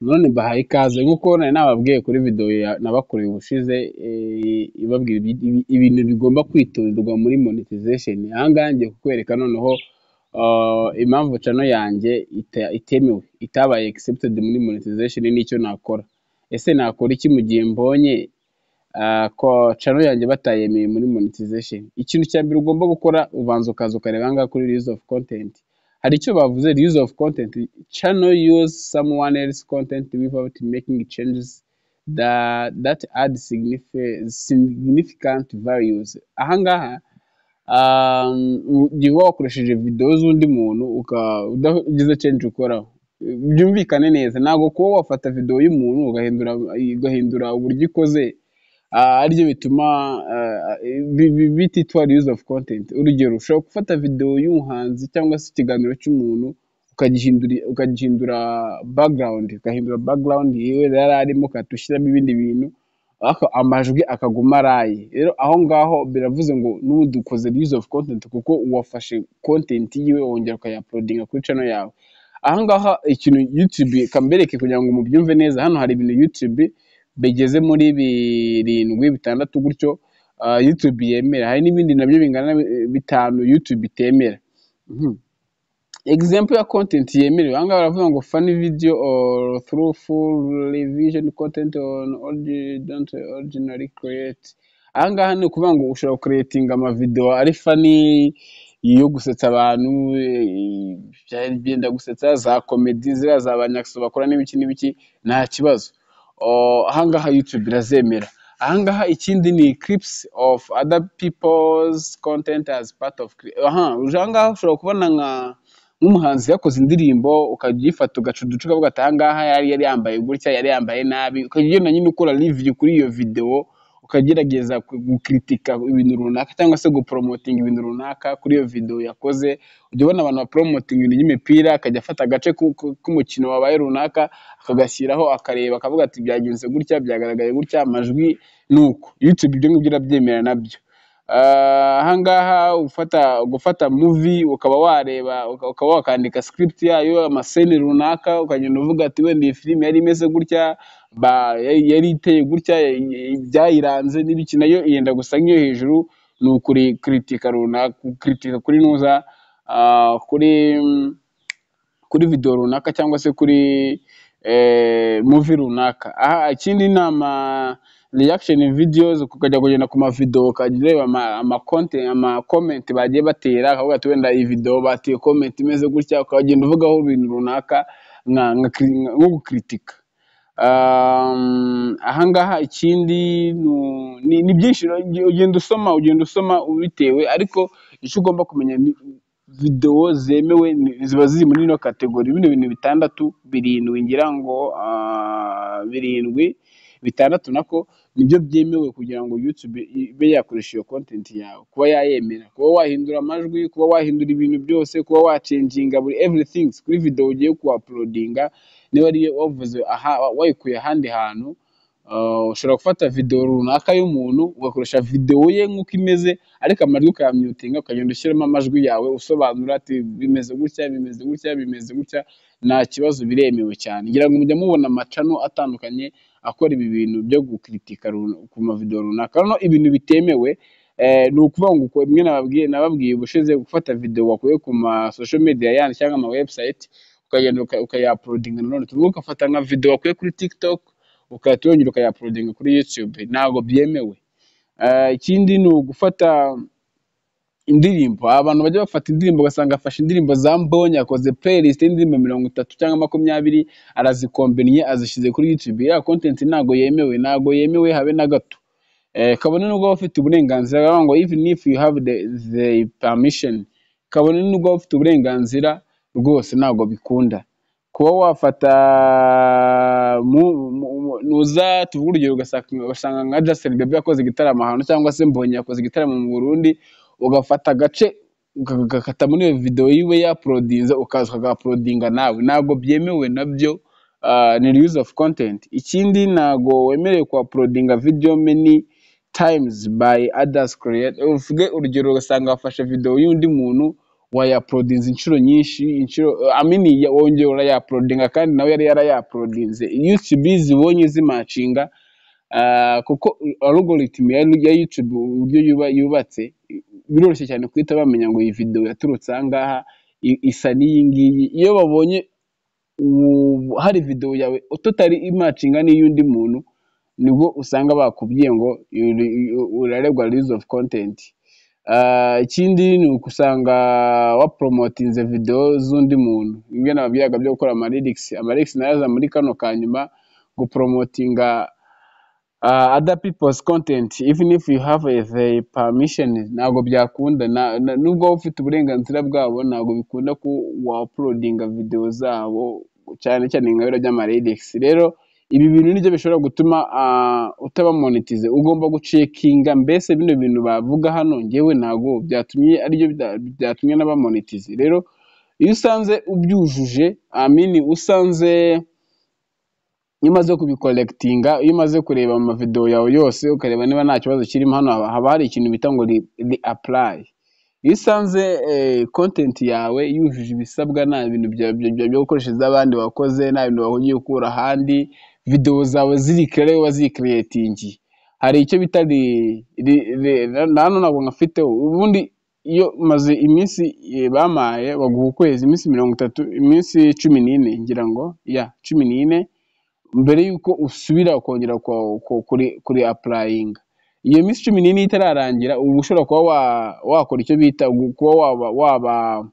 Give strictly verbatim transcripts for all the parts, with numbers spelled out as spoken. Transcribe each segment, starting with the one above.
none baha ikaze nk'uko nari nababwiye kuri video nabakoreye ubushize ibabwira ibintu bigomba kwitonderwa muri monetization. Ahangange kukwereka noneho impamvu channel yanjye itemewe itabaye accepted muri monetization n'icyo nakora. Ese nakora iki mu gihe mbonye ko channel yanjye batayemeye muri monetization? Ikintu cya mbere ugomba gukora ubanza ukaza ukareba nga kuri release of content. Hari icyo bavuze use of content, channel use someone else content without making changes that that add significant values. Ahangaha jiwa wakoresheje video z'undi muntu ukagize change ukora byumvikane neza, ntabwo kuba wafata video y'umuntu ugahindura ugahindura uburyo ikoze aryo bituma bititwa use of content. Urugero ushobora gufata video y'umuhanzi cyangwa se ikiganiro cy'umuntu ukagihindura ukagihindura background ukahindura background yewe yari arimo katushyiramo ibindi bintu aka amajwi akaguma rayi. Rero aho ngaho biravuze ngo n'udukoze use of content kuko uwafashe content yiwe wongera ukayauploadinga kuri channel yawe. Aho ngaho ikintu YouTube kambereke kugira ngo mubyumve neza, hano hari ibintu YouTube begeze muri birindwi bitandatu gutyo YouTube yemera, hari n'ibindi nabyo bingana bitanu YouTube itemera. Example ya content yemerewe anga baravuga ngo funny video or through full revision content on all the don't originally create. Anga hano kuvuga ngo ushobora creating ama video ari funny yo gusetsa abantu byari byenda gusetsa za comedy zira zabanyakso bakora n'ibiki n'ibiki nta kibazo. Ahangaha YouTube irazemera. Ahangaha ikindi ni clips of other people's content as part of aha ujangaha ushobora kubona nka umuhanzi yakoze indirimbo ukagifata ugacuducuka ugata ahangaha yari yari yambaye gutya yari yambaye nabi ukagenda nyine ukora review kuri iyo video ukagerageza gukritika ibintu runaka cyangwa se go promoting ibintu runaka kuri iyo video yakoze. Ubona abantu ba promoting ibintu by'imipira akajya afata gace k'umukino wabaye runaka akagashyiraho akareba akavuga ati byagenze gutya byagaragaye gutya amajwi nuko YouTube ibyo ngibyo byemerana nabyo. Ahangaha ufata gufata movie ukaba wareba ukaba wakandika script yayo amasene runaka ukagenda uvuga ati wende iyi film yari imeze gutya ba yari iteye gutya byayiranze n'ibiki nayo yenda gusa nk'iyo hejuru n'ukuri kritika runaka kritika kuri nuza kuri kuri video runaka cyangwa se kuri movie runaka. Aha ikindi nama reaction videos ukajya kugenda ku ma video kagireba ama content ama comment bagiye batera akavuga ati wenda iyi video batiye comment imeze gutya ukagenda uvuga aho ibintu runaka nka nko gukritika. Um ahangaha ikindi ni byinshi ugenda usoma ugenda usoma ubitewe ariko icyo ugomba kumenya ni video zemewe ziba ziri muri no kategori bino bintu bitandatu birindwi ngira ngo birindwi bitandatu nako nibyo byemewe kugira ngo YouTube ibe yakoresha iyo content yawe, kuba yayemera kuba wahindura amajwi kuba wahindura ibintu byose kuba wachanginga buri everything kuri video ugiye ku uploadinga. Niba ari wavuze aha wayikuye handi hantu ushobora gufata video runaka y'umuntu ugakoresha video ye nk'uko imeze ariko amajwi ukamyutinga ukagenda ushyiramo amajwi yawe usobanura ati bimeze gutya bimeze gutya bimeze gutya nta kibazo biremewe cyane. Ngira ngo mujya mubona amacano atandukanye akora ibi bintu byo gukritika ku ma video runaka. Rero ibintu bitemewe ni ukuvuga ngo mwe nababwiye nababwiye ubushize gufata video wakuye ku ma social media yanyu cyangwa ama website ukagenda ukayauploading none tuvuga ufata nka video wakuye kuri TikTok ukatongera ukayauploadinga kuri YouTube ntago byemewe. Ikindi ni ugufata indirimbo abantu bajya bafata indirimbo gasanga afasha indirimbo za mbonye akoze playlist y'indirimbo mirongo itatu cyangwa makumyabiri arazikombinye azishize kuri YouTube ya content ntago yemewe ntago yemewe habe na gato. Eh kabone nubwo ufite uburenganzira ngo even if you have the, the permission kabone nubwo ufite uburenganzira rwose ntago bikunda kuba wafata nuza tuvuga urugero ugasanga nka Justin Bieber yakoze igitaramo ahantu cyangwa se Mbonye yakoze igitaramo mu Burundi ugafata agace ugakata muri iyo video yiwe ya uploadinga ukaza ukauploadinga nawe ntabwo byemewe nabyo ni use of content. Ikindi ntabwo wemerewe ku uploadinga video many times by others create. Uvuge urugero ugasanga wafashe video y'undi muntu waya uploadinze inshuro nyinshi inshuro amini wongeye uraya uploadinga kandi nawe yari yaraya uploadinze YouTube zibonye zimatchinga uh, kuko algorithm ya YouTube uburyo yubatse biroroshye cyane kwita bamenya ngo iyi video yaturutse angaha isa n'iyingiyi iyo babonye hari video yawe totally imatchinga n'iyundi muntu nibwo usanga bakubwiye ngo urarebwa release of content. Uh, ikindi ni ukusanga wa promotinze video z'undi muntu nge nababyaga byo gukora analytics analytics naza muri kano kanyuma go promotinga uh, other people's content even if you have a, a permission nago byakunda nubwo ufite uburenganzira bwabo nago bikunda ko wa uploadinga video zabo cyane cyane nka byo bya analytics rero ibi bintu nibyo bishobora gutuma utaba monetize ugomba gucekinga mbese bino bintu bavuga hano ngewe nago byatumye ari byo byatumye naba monetize rero iyo usanze ubyujuje amini usanze imaze kubicollectinga iyo umaze kureba ama video yawe yose ukareba niba nta kibazo kirimo hano haba hari ikintu bita ngo the apply iyo usanze content yawe yujuje ibisabwa nta bintu byo gukoresha z'abandi wakoze nta bintu wahugiye ukura handi video zawe ziri kare wazikreating hari icyo bita nano nabo ngafite ubundi iyo maze iminsi bamaye baguha ukwezi iminsi mirongo itatu iminsi cumi n'ine ngira ngo ya cumi n'ine mbere yuko usubira ukongera kuri applying iyo iminsi cumi n'ine itararangira ubu ushobora kuba wakora icyo bita kuba waba waba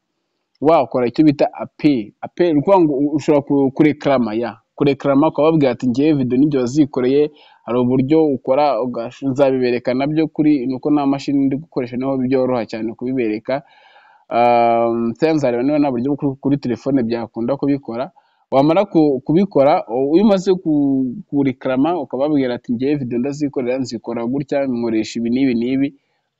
wakora icyo bita appeal appeal kwangu ushobora kuri reclama ya kurekrama kwa babwiye ati ngiye video n'ibyo wazikoreye hari uburyo ukora ugazabibereka nabyo kuri nuko na machine ndi gukoresha naho byoroha cyane kubibereka um sensor niba na buryo kuri telefone byakunda kubikora wamara kubikora uyimaze kurekrama ukababwira ati ngiye video ndazikorera nzikora gutya nkoresha ibi nibi nibi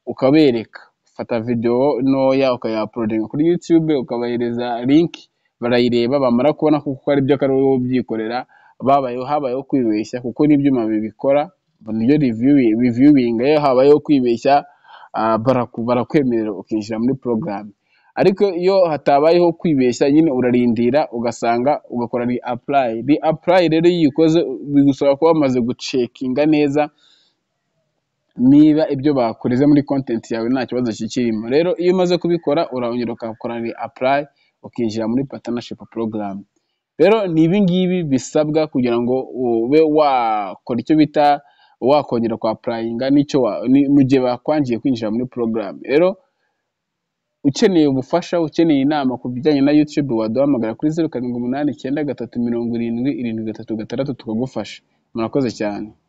ukabereka ufata video noya ukaya uploading kuri YouTube ukabahereza link barayireba bamara kubona kuko ari byo kare wo byikorera babayo habayo kwibeshya kuko n'ibyuma bibikora niyo review reviewing eh habayo kwibeshya barakwemerera ukinjira muri program ariko iyo hatabayeho kwibeshya nyine urarindira ugasanga ugakora ni apply ni apply rero yikoze bigusaba kuba maze gucekinga neza niba ibyo bakoreze muri content yawe nta kibazo kikirimo rero iyo umaze kubikora urahongera ukakora ni apply ukinjira muri partnership program rero ni ibi ngibi bisabwa kugira ngo ube wakora icyo bita wakongera kwa applying n'icyo mu gihe bakwangiye kwinjira muri program rero ukeneye ubufasha ukeneye inama ku bijyanye na YouTube waduhamagara kuri zero karindwi umunani icyenda gatatu mirongo irindwi irindwi gatatu gatandatu tukagufasha murakoze cyane.